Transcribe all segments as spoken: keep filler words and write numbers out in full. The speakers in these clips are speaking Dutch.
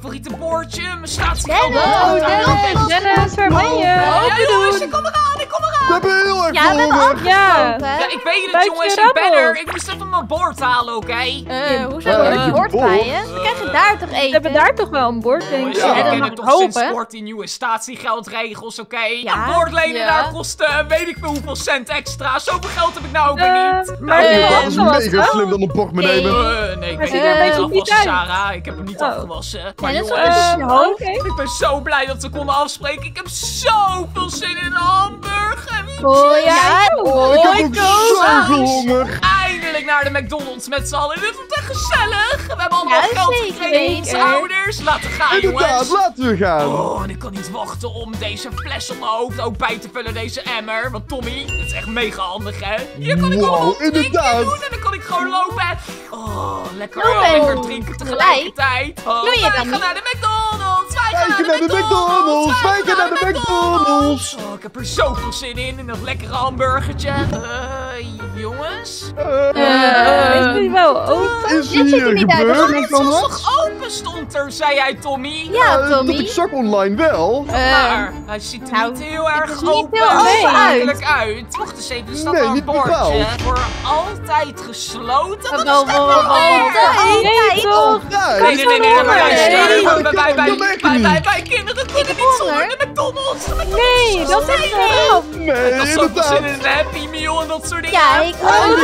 favoriete boordje. Mijn staatskrant. Oh, Dennis, Dennis, waar ben je? Ja, jongens, ik kom eraan, ik kom eraan. We hebben heel erg ja, we hebben afgesproken. Ja, ik weet het, buitje jongens, ik ben er. Ik moest even mijn bord halen, oké? Okay? Uh, ja, hoezo heb je een bord bij je? Dan krijg je daar toch eten? We hebben daar toch wel een bord, denk ik. Ja, we kennen toch sinds kort die nieuwe statiegeldregels, oké? Okay? Ja, een bord lenen daar kost uh, weet ik veel hoeveel cent extra. Zoveel geld heb ik nou ook weer niet. Maar dat is mega slim dan een portemonnee. Nee, ik weet niet. Sarah, ik heb hem niet oh. afgewassen. Maar ja, jongens, uh, oh, okay. ik ben zo blij dat we konden afspreken. Ik heb zoveel zin in een hamburger. Oh ja, oh, ik heb ook zoveel honger. Eindelijk naar de McDonald's met z'n allen. Dit wordt echt gezellig. We hebben allemaal ja, geld gekregen van onze ouders. Laten we gaan, inderdaad, jongens. Laten we gaan. Oh, en ik kan niet wachten om deze fles op mijn hoofd ook bij te vullen, deze emmer. Want Tommy, dat is echt mega handig, hè? Hier kan ik allemaal wow, inderdaad. Doen en dan kan ik gewoon lopen. Oh, lekker, oh, lekker drinken tegelijkertijd. Oh, wij gaan naar de McDonald's. Wij gaan naar de McDonald's. Wij gaan naar de McDonald's. Oh, ik heb er zoveel zin in. In dat lekkere hamburgertje. Eh, jongens? Eh, ik ben wel open. Is hier gebeurd? Het was nog open stond er, zei jij, Tommy. Ja, Tommy. Dat ik zag online wel. Maar hij ziet er niet heel erg open uit. Wacht eens even, er staat al een bordje. Voor altijd gesloten. Dat is toch wel altijd? Nee, nee, nee, nee. Wij, wij, wij, wij kinderen kunnen niet zonder de McDonald's. Nee, dat is echt wel. Nee, dat is ook zin in een Happy Meal en dat soort dingen. Ja, ik kan het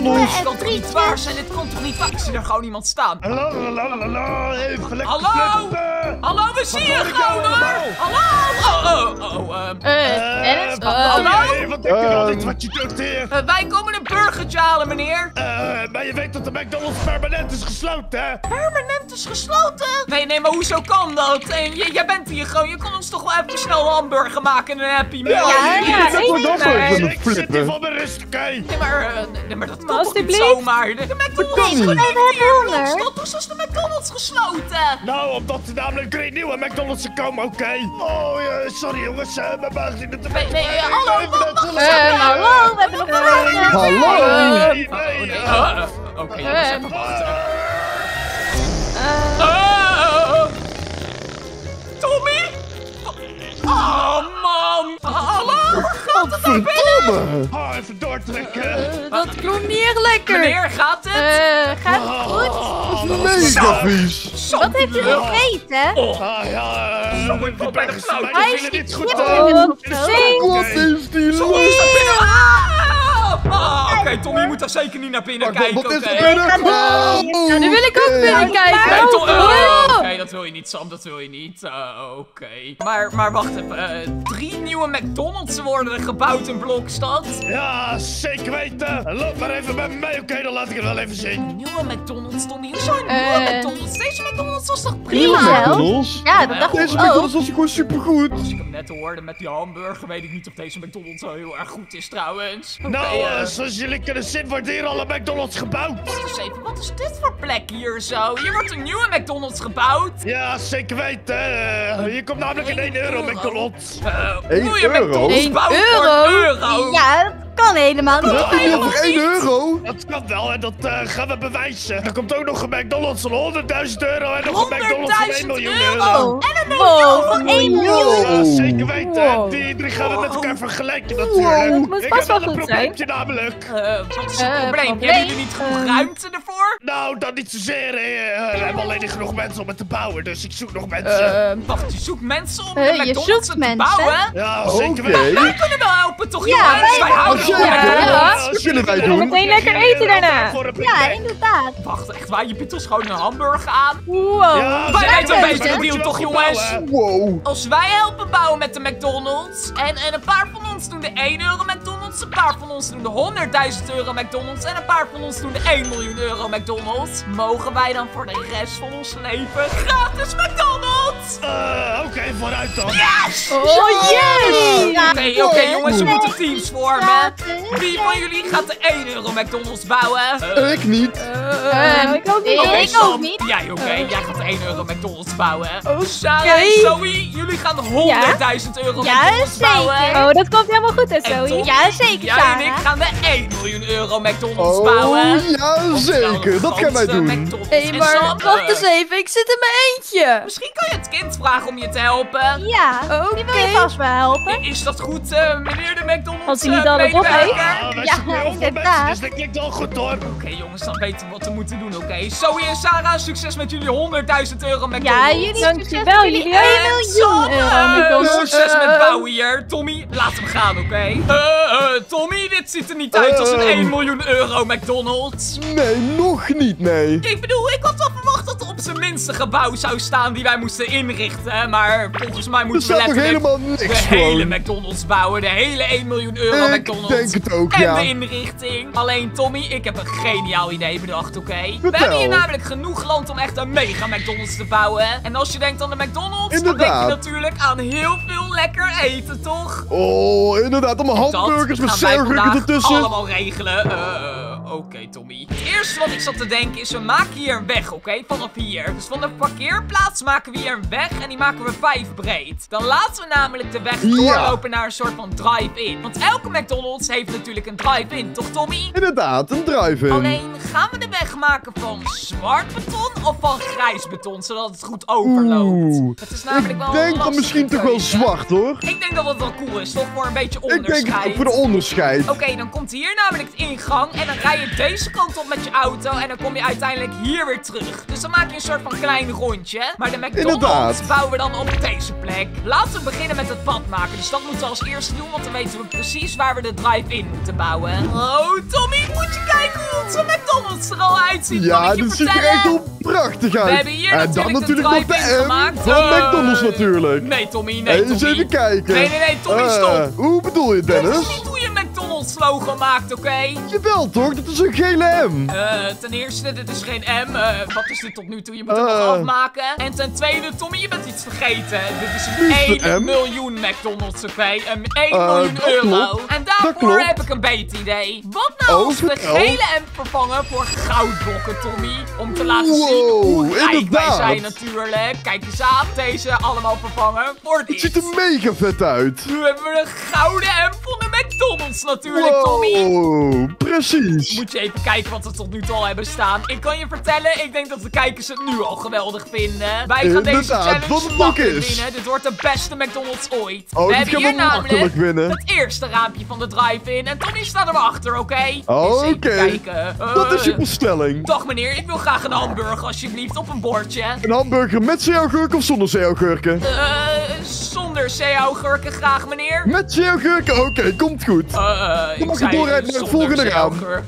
niet. Het kan toch niet waar zijn? Dit kan toch niet waar? Ik zie er gewoon iemand staan. Hallo, hallo, hallo. Even lekker flippen. Hallo, we zien je gewoon hoor. Hallo. Oh, oh, oh. Eh, hallo. Wat denk je nou niet wat je doet hier? Wij komen een burgertje halen, meneer. Eh, maar je weet dat de McDonald's permanent is gesloten, hè? Permanent is gesloten? Nee, nee, maar hoezo kan dat? Jij bent hier gewoon. Je kon ons toch wel even snel een hamburger maken en een Happy Meal. Ja, ja, ik zit nog even flippen. Van mijn rust, oké? Nee, maar dat kan toch niet zomaar? De McDonald's is gesloten. Hoezo is de McDonald's gesloten? Nou, omdat er namelijk drie nieuwe McDonald's komen, oké? Oh, sorry jongens, mijn baas is niet te maken. Nee, hallo, hallo, we hebben nog een hallo! Oké, dat is even wachten. Tommy? Oh man! Hallo? Gaat het daar binnen? Oh, even doortrekken. Dat klonk niet echt lekker. Meneer, gaat het? Eh, gaat het goed? Mega vies. Wat heeft u gegeten? Ah ja, zo ik ben bij de flauw. Hij is niet goed. Wat is die lul? Oh, oké, okay, Tommy, je moet daar zeker niet naar binnen kijken. Wat is er binnen? Nou, nu wil ik ook binnen kijken. Nee, Tom, uh, oké, okay, dat wil je niet, Sam, dat wil je niet. Uh, oké. Okay. Maar, maar wacht even. Uh, drie nieuwe McDonald's worden er gebouwd in Blokstad. Ja, zeker weten. Loop maar even bij mij, oké, okay, dan laat ik het wel even zien. Nieuwe McDonald's, Tommy. Hoezo een uh, nieuwe McDonald's? Deze McDonald's was toch prima? McDonald's? Ja, dat dacht ik ook. Deze McDonald's was gewoon supergoed. Als ik hem net hoorde met die hamburger, weet ik niet of deze McDonald's wel heel erg goed is, trouwens. Okay. Nou, Uh, zoals jullie kunnen zien, wordt hier al een McDonald's gebouwd. Wacht eens even, wat is dit voor plek hier zo? Hier wordt een nieuwe McDonald's gebouwd. Ja, zeker weten. Uh, hier komt namelijk een één euro McDonald's. Nieuwe uh, McDonald's gebouwd voor één euro? Ja, dat kan helemaal niet. Dat is toch één euro? Dat kan wel en dat uh, gaan we bewijzen. Er komt ook nog een McDonald's van honderdduizend euro en nog een McDonald's van één miljoen euro. En een miljoen van één miljoen. Ja, zeker weten. Die drie gaan we met elkaar vergelijken natuurlijk. Dat moet pas wel goed zijn. Namelijk. Uh, wat is het uh, probleem? probleem? Hebben jullie niet genoeg uh, ruimte ervoor? Nou, dat niet zozeer. Uh, we hebben alleen genoeg mensen om het te bouwen, dus ik zoek nog mensen. Uh, wacht, je zoekt mensen om uh, de McDonald's te mensen. bouwen? Ja, zeker. Okay. Maar wij kunnen wel helpen, toch? Ja, ja wij, wij houden het. Ja, dat kunnen wij doen. We meteen lekker eten daarna. Ja, inderdaad. Wacht, echt waar? Je biedt ons gewoon een hamburger aan? Wow. Ja, wij weten een betere deal, toch jongens? Wow. Als wij helpen bouwen met de McDonald's en, en een paar van ons doen de één euro McDonald's, een paar van ons doen de honderdduizend euro McDonald's en een paar van ons doen de één miljoen euro McDonald's. Mogen wij dan voor de rest van ons leven gratis McDonald's? Uh, oké, okay, vooruit dan. Yes! Oh, yes! Ja, nee, oké okay, jongens, we moeten teams vormen. Wie van jullie gaat de één euro McDonald's bouwen? Uh, ik niet. Uh, uh, ik ook ook niet. Okay, ik Sam, ook niet. Jij, oké. Okay. Jij gaat één euro McDonald's bouwen. Oh, Sam en Zoey, jullie gaan honderdduizend ja? euro ja, McDonald's zeker. bouwen. Oh, dat komt helemaal goed, hè, Zoey. Ja, zeker, Jij Sarah. en ik gaan we één miljoen euro McDonald's oh, bouwen. Oh, ja, zeker. Dat gaan wij doen. Hé, maar wacht eens even. Ik zit in mijn eentje. Misschien kan je het kind vragen om je te helpen. Ja, okay. Die wil je vast wel helpen. Is dat goed, uh, meneer de McDonald's? Als hij niet al op heeft. Ja, inderdaad. Dus dat klinkt wel goed, hoor. Oké, jongens, dan weten we wat we moeten doen, oké? Okay? Zoey en Sarah, succes met jullie honderdduizend euro McDonald's. Ja, jullie dankjewel, jullie één miljoen euro. Succes met bouwen hier. Tommy, laat hem gaan, oké? Okay? Uh, uh, Tommy, dit ziet er niet uit als een één miljoen euro McDonald's. Nee, nog niet, nee. Ik bedoel, ik had wel verwacht dat er op zijn minst een gebouw zou staan die wij moesten inrichten. Maar volgens mij moeten we letterlijk helemaal niks de hele McDonald's bouwen. De hele één miljoen euro ik McDonald's. Ik denk het ook, en ja. En de inrichting. Alleen, Tommy, ik heb een geniaal idee bedacht, oké? Okay? We hebben hier namelijk genoeg land om echt een mega McDonald's te bouwen. En als je denkt aan de McDonald's, inderdaad. Dan denk je natuurlijk aan heel veel lekker eten, toch? Oh, inderdaad. Allemaal hamburgers met serverrukken ertussen. Allemaal regelen. Uh... Oké, okay, Tommy. Het eerste wat ik zat te denken is, we maken hier een weg, oké? Okay? Vanaf hier. Dus van de parkeerplaats maken we hier een weg en die maken we vijf breed. Dan laten we namelijk de weg doorlopen ja. naar een soort van drive-in. Want elke McDonald's heeft natuurlijk een drive-in, toch Tommy? Inderdaad, een drive-in. Alleen, gaan we de weg maken van zwart beton of van grijs beton, zodat het goed overloopt? Oeh, het is namelijk wel ik denk dan misschien toch wel zwart, hoor. Ik denk dat dat wel cool is, toch? Voor een beetje onderscheid. Ik denk het ook voor de onderscheid. Oké, okay, dan komt hier namelijk de ingang en dan rij je deze kant op met je auto en dan kom je uiteindelijk hier weer terug. Dus dan maak je een soort van klein rondje. Maar de McDonald's inderdaad. Bouwen we dan op deze plek. Laten we beginnen met het pad maken. Dus dat moeten we als eerste doen, want dan weten we precies waar we de drive-in moeten bouwen. Oh, Tommy, moet je kijken hoe onze McDonald's er al uitziet. Ja, dit ziet er echt al prachtig uit. We hebben hier en natuurlijk, dan natuurlijk de drive-in gemaakt. Van uh, McDonald's natuurlijk. Nee, Tommy, nee, Tommy. Eens even kijken. Nee, nee, nee, Tommy, uh, stop. Hoe bedoel je, Dennis? Dat is niet hoe je McDonald's logo maakt, oké? Okay? Jawel, toch? Dat is een gele M. Uh, ten eerste, dit is geen M. Uh, wat is dit tot nu toe? Je moet het uh. nog afmaken. En ten tweede, Tommy, je bent iets vergeten. Dit is een één miljoen McDonald's, oké? Okay? Een één miljoen euro. Klopt. En daarvoor heb ik een beter idee. Wat nou als oh, we gele M vervangen voor goudblokken, Tommy? Om te laten wow, zien hoe rijk wij zijn natuurlijk. Kijk eens aan. Deze allemaal vervangen voor dit. Het ziet er mega vet uit. Nu hebben we een gouden M voor de McDonald's natuurlijk, wow, Tommy. Precies. Moet je even kijken wat we tot nu toe al hebben staan. Ik kan je vertellen, ik denk dat de kijkers het nu al geweldig vinden. Wij gaan inderdaad, deze challenge makkelijk winnen. Dit wordt de beste McDonald's ooit. Oh, we hebben hier namelijk winnen. Het eerste raampje van de drive-in. En Tommy staat er maar achter, oké? Okay? Oh, dus oké. Okay. Uh, dat is je bestelling. Dag meneer, ik wil graag een hamburger alsjeblieft op een bordje. Een hamburger met zeehouwgurken of zonder zeehouwgurken? Eh, uh, zonder zeehouwgurken graag meneer. Met zeehouwgurken? Oké, okay, komt goed. Uh, uh, Dan mag ik doorrijden naar het volgende raam. Uh, Oké,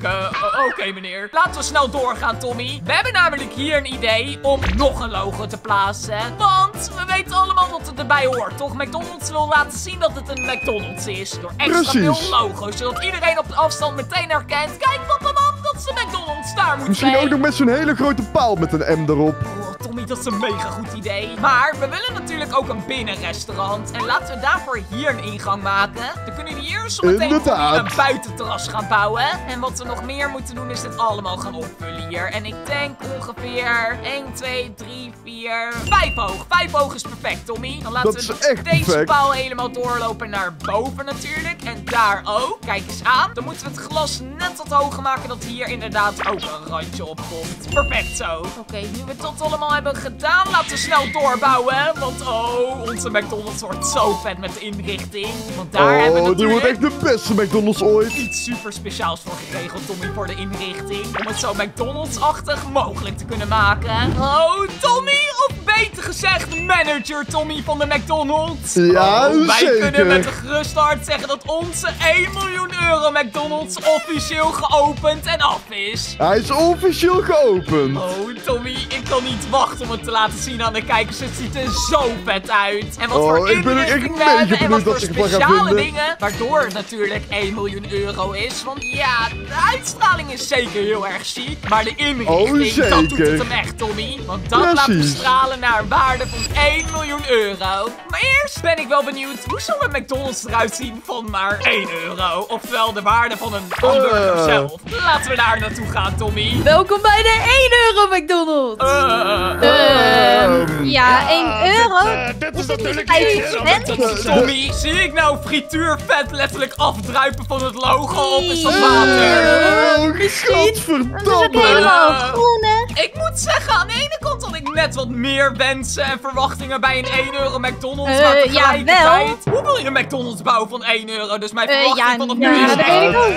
okay, meneer. Laten we snel doorgaan, Tommy. We hebben namelijk hier een idee om nog een logo te plaatsen. Want we weten allemaal wat er erbij hoort, toch? McDonald's wil laten zien dat het een McDonald's is. Door extra veel logo's, zodat iedereen op de afstand meteen herkent. Kijk, papa, man, dat is de McDonald's. Daar moet Misschien zijn. ook nog met zo'n hele grote paal met een M erop. Oh, Tommy, dat is een mega goed idee. Maar we willen natuurlijk ook een binnenrestaurant. En laten we daarvoor hier een ingang maken. Dan kunnen we hier zo meteen een buitenterras gaan bouwen. En wat we nog meer moeten doen is dit allemaal gaan opvullen hier. En ik denk ongeveer één, twee, drie, vier, vijf hoog. vijf hoog is perfect, Tommy. Dan laten we dus deze paal helemaal doorlopen naar boven natuurlijk. En daar ook. Kijk eens aan. Dan moeten we het glas net wat hoger maken dat hier inderdaad ook een randje op komt. Perfect zo. Oké, okay, nu we dat allemaal hebben gedaan, laten we snel doorbouwen. Want oh, onze McDonald's wordt zo vet met de inrichting. Want daar oh, hebben we natuurlijk... Oh, dit wordt echt de beste McDonald's ooit. Iets super speciaals voor geregeld, Tommy, voor de inrichting. Om het zo McDonald's-achtig mogelijk te kunnen maken. Oh, Tommy, of beter gezegd, manager Tommy van de McDonald's. Ja, oh, wij zeker. kunnen met een gerust hart zeggen dat onze één miljoen euro McDonald's officieel geopend en af is. Hij is officieel geopend. Oh, Tommy, ik kan niet wachten om het te laten zien aan de kijkers. Het ziet er zo vet uit. En wat oh, voor inrichting we hebben en wat voor speciale dingen. Waardoor het natuurlijk één miljoen euro is. Want ja, de uitstraling is zeker heel erg chic. Maar de inrichting, oh, dat doet het hem echt, Tommy. Want dat Precies. laat me stralen naar een waarde van één miljoen euro. Maar eerst ben ik wel benieuwd, hoe zal een McDonald's eruit zien van maar één euro? Oftewel de waarde van een hamburger uh. zelf. Laten we daar naartoe gaan, Tommy. Welkom bij de één euro McDonald's. Uh, uh, uh, ja, één euro. Uh, dit is natuurlijk iets. Tommy, zie ik nou frituurvet letterlijk afdruipen van het logo op is dat water? Oh, godverdamme. Dat is ook helemaal groen, hè? Ik moet zeggen, aan de ene kant dat ik net wat meer wensen en verwachtingen bij een één euro McDonald's. Uh, maar tegelijkertijd, ja, hoe wil je een McDonald's bouwen van één euro? Dus mijn verwachting uh, ja, van het nu ja, is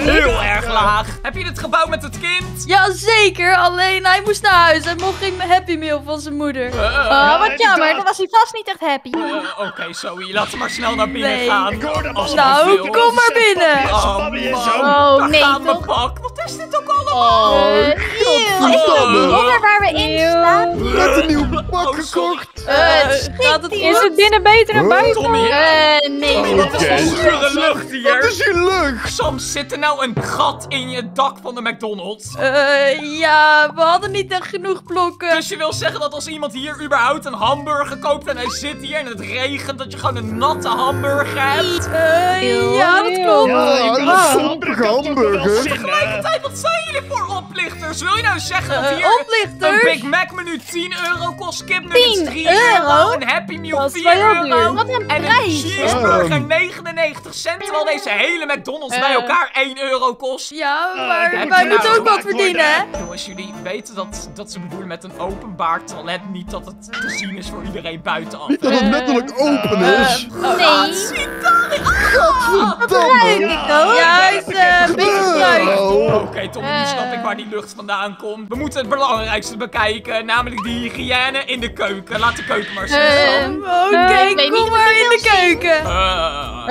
ja, heel erg laag. Heb je het gebouw met het kind? Jazeker, alleen hij moest naar huis. Hij mocht geen Happy Meal van zijn moeder. Uh, oh, wat jammer, dan was hij vast niet echt happy. Uh, Oké, okay, Zoey, laten we maar snel naar binnen nee. gaan. Ik hoorde oh, nou, kom oh, maar binnen. Oh, oh daar nee, gaan we pak. Wat is dit ook allemaal? Oh, uh, godverdomme. Waar we in staan. Net een nieuw pak oh, gekocht. Uh, is het binnen beter dan buiten? Tommy, uh, nee. Tommy, wat is die zure lucht hier? Wat is die lucht? Sam, zit er nou een gat in je dak van de McDonald's? Uh, ja, we hadden niet echt genoeg blokken. Dus je wil zeggen dat als iemand hier überhaupt een hamburger koopt en hij zit hier en het regent, dat je gewoon een natte hamburger hebt? Uh, ja, dat klopt. Ja, ja, een soepige hamburger. Tegelijkertijd, wat zijn jullie voor oplichters? Wil je nou zeggen dat hier uh, een Big Mac menu tien euro kost, kipnuggets drie euro, een Happy Meal vier euro, wat een en een cheeseburger uh. negenennegentig cent, terwijl deze hele McDonald's uh. bij elkaar één euro kost? Ja, maar uh, wij moeten ook wat verdienen, hè? Jongens, jullie weten dat, dat ze bedoelen met een openbaar toilet, niet dat het te zien is voor iedereen buitenaf. Niet dat het letterlijk open is. Uh, uh, nee. Godverdamme. Juist, een beetje kruid. Oké, Tom, nu snap ik waar die lucht vandaan komt. We moeten het belangrijkste bekijken, namelijk die hygiëne in de keuken. Laat de keuken maar zitten. Uh, Oké, okay, uh, kom maar in de keuken. Uh, uh.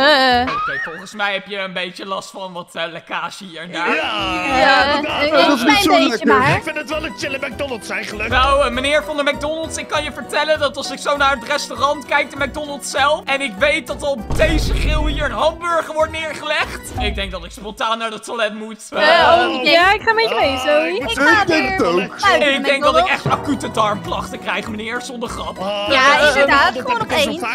Oké, okay, volgens mij heb je een beetje last van wat uh, lekkage hier en daar. Ja, ja, ja dat, dat is niet zo lekker. Maar. Ik vind het wel een chille McDonald's eigenlijk. Nou, uh, meneer van de McDonald's, ik kan je vertellen dat als ik zo naar het restaurant kijk, de McDonald's zelf, en ik weet dat op deze grill hier een hamburger wordt neergelegd, ik denk dat ik spontaan naar het toilet moet. Uh, uh, okay. Ja, ik ga met je mee, Zoey. Uh, ik, ik ga denk het ook. Ik denk dat ik echt acute darmklachten krijg, meneer, zonder grap. Uh, ja, uh, inderdaad, uh, gewoon op één. Uh,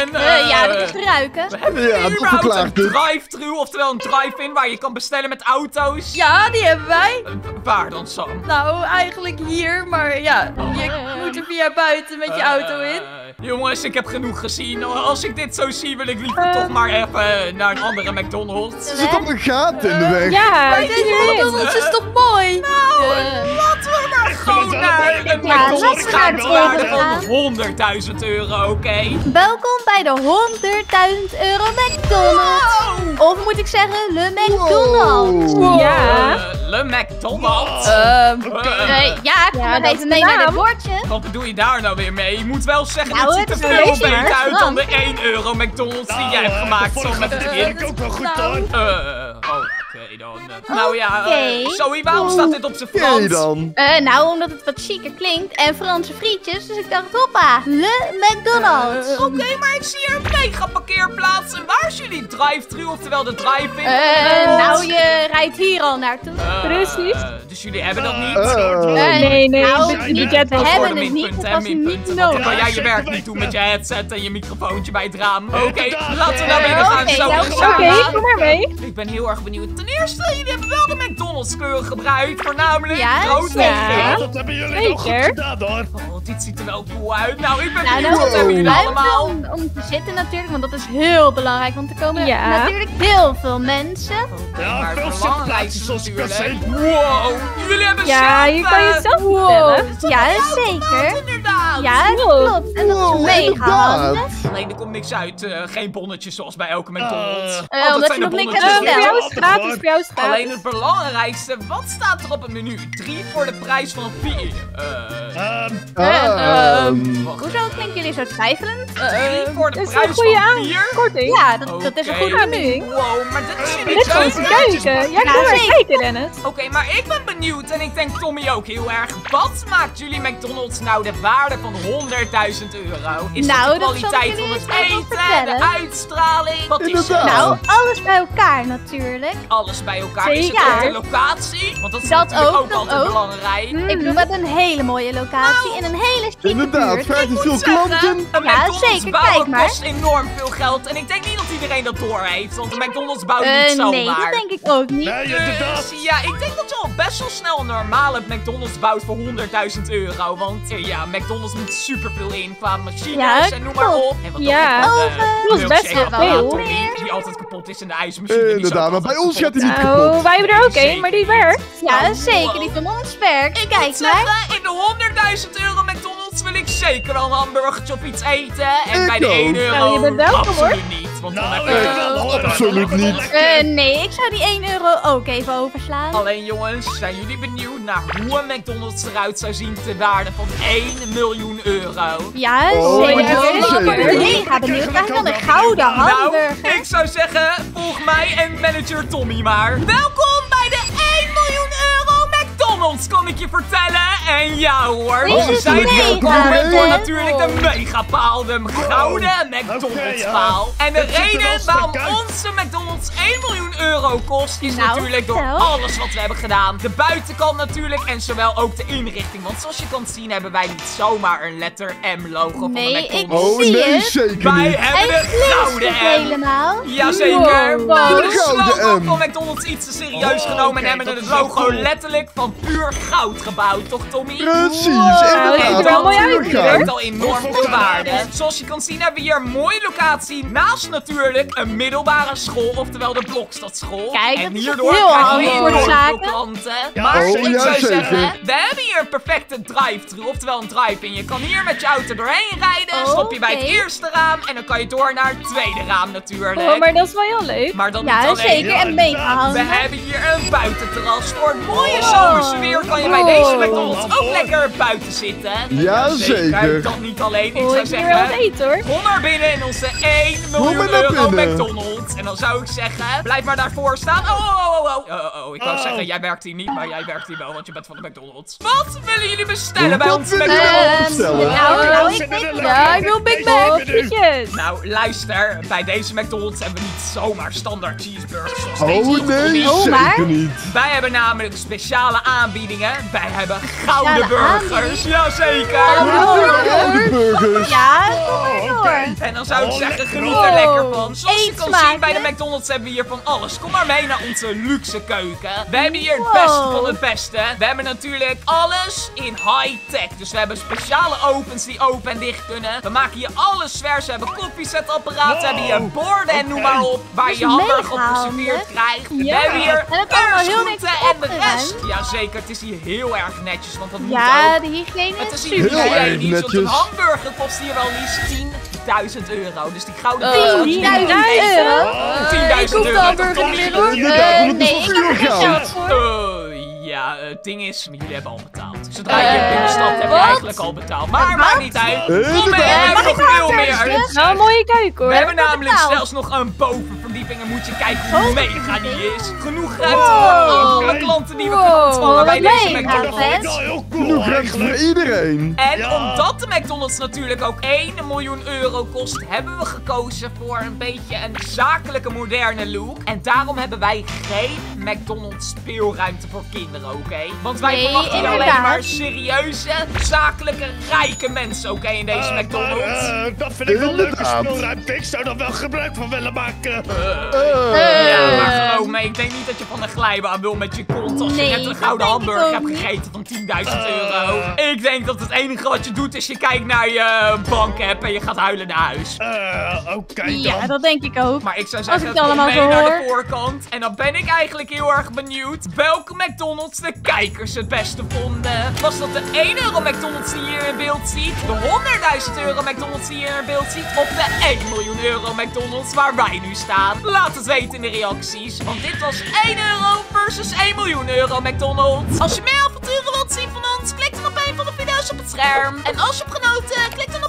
en, uh, uh, ja, dat is ruiken. We hebben ja, een drive-thru, oftewel een drive-in, waar je kan bestellen met auto's. Ja, die hebben wij. Uh, waar dan, Sam? Nou, eigenlijk hier, maar ja, oh. je moet er via buiten met je auto in. Uh, jongens, ik heb genoeg gezien. Als ik dit zo zie, wil ik liever uh, toch maar even naar een andere McDonald's. Er zit toch een gat in de weg? Ja, maar deze McDonald's is toch mooi? Nou, uh, laten we maar gewoon naar een McDonald's gaan. honderdduizend euro, oké? Okay? Welkom bij de honderdduizend euro McDonald's. Wow. Of moet ik zeggen, Le McDonald's. Wow. Wow. Ja. Uh, Le McDonald's? Ehm, uh, okay. uh, ja, ja, ja, dat even mee naar het bordje. Wat bedoel je daar nou weer mee? Je moet wel zeggen, nou, dit ziet er veel beter uit strand. dan de één euro McDonald's nou, die jij hebt uh, gemaakt. Zo met het ik ook wel goed hoor. Oké okay, dan. Uh, nou ja, uh, Zoey, waarom oh, staat dit op zijn Frans? Okay dan. Uh, nou, omdat het wat chiquer klinkt en Franse frietjes, dus ik dacht, hoppa, Le McDonald's. Uh, Oké, okay, maar ik zie hier een mega parkeerplaats. En waar is jullie drive-thru, oftewel de drive-in? Uh, nou, je rijdt hier al naartoe. Uh, Precies. Uh, dus jullie hebben dat niet? Uh, uh, nee, nee, nou, het niet. Het hebben het niet, minpunt, het was minpunt, niet nodig. Dan kan jij je werk niet doen met je headset en je microfoontje bij het raam. Oké, okay, laten we naar binnen gaan. Oké, kom maar mee. Ik ben heel erg benieuwd. Ten eerste, jullie hebben wel de McDonald's-kleur gebruikt, voornamelijk rood en geel. Dat hebben jullie wel goed gedaan, hoor. Oh, dit ziet er wel cool uit. Nou, ik ben nou, benieuwd, wat hebben jullie allemaal? Om, om te zitten natuurlijk, want dat is heel belangrijk, want er komen ja. natuurlijk heel veel mensen. Okay, ja, veel zitplaatsen, zoals ik al zei. Wow, jullie hebben zelf... Ja, je kan jezelf bestellen. Wow. Ja, zeker. Inderdaad. Ja, dat klopt. En dat is wow, mega handig. Alleen, er komt niks uit. Uh, geen bonnetjes zoals bij elke McDonald's. Uh, oh, dat zijn de bonnetjes. Gratis voor jou, gratis. Alleen het belangrijkste, wat staat er op het menu? Drie voor de prijs van vier. Uh, um, uh, um, hoezo klinken jullie zo twijfelend? Uh, drie voor de prijs van vier? Korting. Ja, dat, okay. dat is een goede menu. Wow, maar dat is jullie uh, keuze. Dit is onze keuze. Ja, kom maar kijken, Dennis. Oké, okay, maar ik ben benieuwd en ik denk Tommy ook heel erg. Wat maakt jullie McDonald's nou de waarde van honderdduizend euro? Is nou, dat de kwaliteit dat van het eten, de uitstraling? Wat is het? Nou, alles bij elkaar natuurlijk. Alles bij elkaar. Zeker. Is het ook de locatie? Want dat is dat natuurlijk ook, ook altijd ook belangrijk. Mm. Ik bedoel, wat een hele mooie locatie in een hele chique Inderdaad, buurt. Inderdaad, vraagt veel klanten. Ja, McDonald's zeker, kijk maar. Kost enorm veel geld en ik denk niet dat iedereen dat door heeft, want de McDonald's bouwt uh, niet zomaar. Nee, dat denk ik ook niet. Nee, inderdaad. Dus, ja, ik denk dat je al best wel snel een normale McDonald's bouwt voor honderdduizend euro, want uh, ja, McDonald's moet superveel in qua machines ja, en noem maar op. En wat ja, dat uh, is best wel veel. Die, die altijd kapot is in de ijsmachine. Uh, inderdaad, maar bij ons gaat hij niet kapot. Oh, wij hebben er ook één, maar die werkt. Ja, zeker, die van ons werkt. Kijk maar. In de honderdduizend euro McDonald's wil ik zeker al een hamburgertje of iets eten. En ik bij de één euro nou, je bent welkom, absoluut hoor. Niet. Want nou, dan heb ik uh, wel absoluut wel niet. Uh, nee, ik zou die één euro ook even overslaan. Alleen jongens, zijn jullie benieuwd naar hoe een McDonald's eruit zou zien ten waarde van één miljoen euro? Ja, oh, zeker. Ik ga benieuwd naar dan een gouden hamburger. Nou, ik zou zeggen, volg mij en manager Tommy maar. Welkom bij de één miljoen euro. McDonald's, kan ik je vertellen. En ja hoor, ze zijn welkom voor natuurlijk de megapaal, de gouden McDonald's paal. En de reden waarom onze McDonald's één miljoen euro kost, is natuurlijk door alles wat we hebben gedaan. De buitenkant natuurlijk en zowel ook de inrichting. Want zoals je kan zien hebben wij niet zomaar een letter M logo van de McDonald's. Oh nee, zeker niet. Wij hebben de gouden M. Jazeker. We hebben de slogan van McDonald's iets te serieus genomen en hebben het logo letterlijk van puur goud gebouwd, toch Tommy? Precies, inderdaad. Het heeft al enorm veel waarde. Zoals je kan zien hebben we hier een mooie locatie naast natuurlijk een middelbare school, oftewel de Blokstadschool. Kijk, en hierdoor krijgen we enorm veel klanten. Ja, maar oh, ik ja, zou zeker. zeggen, we hebben hier een perfecte drive-thru, oftewel een drive-in. Je kan hier met je auto doorheen rijden, oh, stop je bij okay. het eerste raam en dan kan je door naar het tweede raam natuurlijk. Oh, maar dat is wel heel leuk. Maar dan ja, niet zeker. En mega. We hebben hier een buitenterras door het mooie zon. Zomerse weer kan je bij deze McDonald's ook lekker buiten zitten. Jazeker. Dat niet alleen. Ik zou zeggen, kom naar binnen in onze één miljoen euro McDonald's. En dan zou ik zeggen, blijf maar daarvoor staan. Oh, oh, oh, oh. Oh, oh. Ik wou zeggen, jij werkt hier niet, maar jij werkt hier wel, want je bent van de McDonald's. Wat willen jullie bestellen bij onze McDonald's? Nou, ik wil Big Mac. Nou, luister. Bij deze McDonald's hebben we niet zomaar standaard cheeseburgers. Oh nee, zeker niet. Wij hebben namelijk speciaal aanbiedingen. Wij hebben gouden burgers. Jazeker. Gouden burgers. Ja, en dan zou ik zeggen, geniet er lekker van. Zoals je kan zien bij de McDonald's hebben we hier van alles. Kom maar mee naar onze luxe keuken. We hebben hier het beste van het beste. We hebben natuurlijk alles in high-tech. Dus we hebben speciale ovens die open en dicht kunnen. We maken hier alles vers. We hebben koffiezetapparaat. We hebben hier borden en noem maar op. Waar je hamburger op geserveerd krijgt. We hebben hier keursgroenten en de rest. Jazeker, het is hier heel erg netjes, want dat moet ja, ook. Ja, de hygiëne is Het is hier heel erg netjes. Want een hamburger kost hier wel liefst tienduizend euro. Dus die gouden oh, tienduizend euro? tienduizend euro, dat komt niet goed. Nee, ik heb er geld voor. Ja, het ding is, jullie hebben al betaald. Zodra je uh, binnenstapt, heb je eigenlijk al betaald. Maar maakt niet uit. We hebben nog veel meer. Nou, mooie kijk hoor. We hebben namelijk zelfs nog een bovenverdieping. En moet je kijken hoe mega die is. Genoeg ruimte voor alle klanten die we kunnen ontvangen bij deze McDonald's. Genoeg ruimte voor iedereen. En omdat de McDonald's natuurlijk ook één miljoen euro kost, hebben we gekozen voor een beetje een zakelijke moderne look. En daarom hebben wij geen McDonald's speelruimte voor kinderen. Oké, okay. Want wij nee, verwachten alleen maar serieuze, zakelijke, rijke mensen, oké, okay, in deze uh, McDonald's. Maar, uh, dat vind ik wel leuk, speelruimte. Ik zou daar wel gebruik van willen maken. Uh, uh. Ja, maar geloof me, ik denk niet dat je van de glijbaan wil met je kont als je nee, net een gouden hamburger hebt gegeten van tienduizend euro. Uh. Ik denk dat het enige wat je doet is je kijkt naar je bankapp en je gaat huilen naar huis. Uh, oké dan. Ja, dat denk ik ook. Maar ik zou zeggen, kom mee naar de voorkant. En dan ben ik eigenlijk heel erg benieuwd welke McDonald's de kijkers het beste vonden. Was dat de één euro McDonald's die je hier in beeld ziet? De honderdduizend euro McDonald's die je hier in beeld ziet? Of de één miljoen euro McDonald's waar wij nu staan? Laat het weten in de reacties. Want dit was één euro versus één miljoen euro McDonald's. Als je meer avonturen wilt zien van ons, klik dan op een van de video's op het scherm. En als je hebt genoten, klik dan op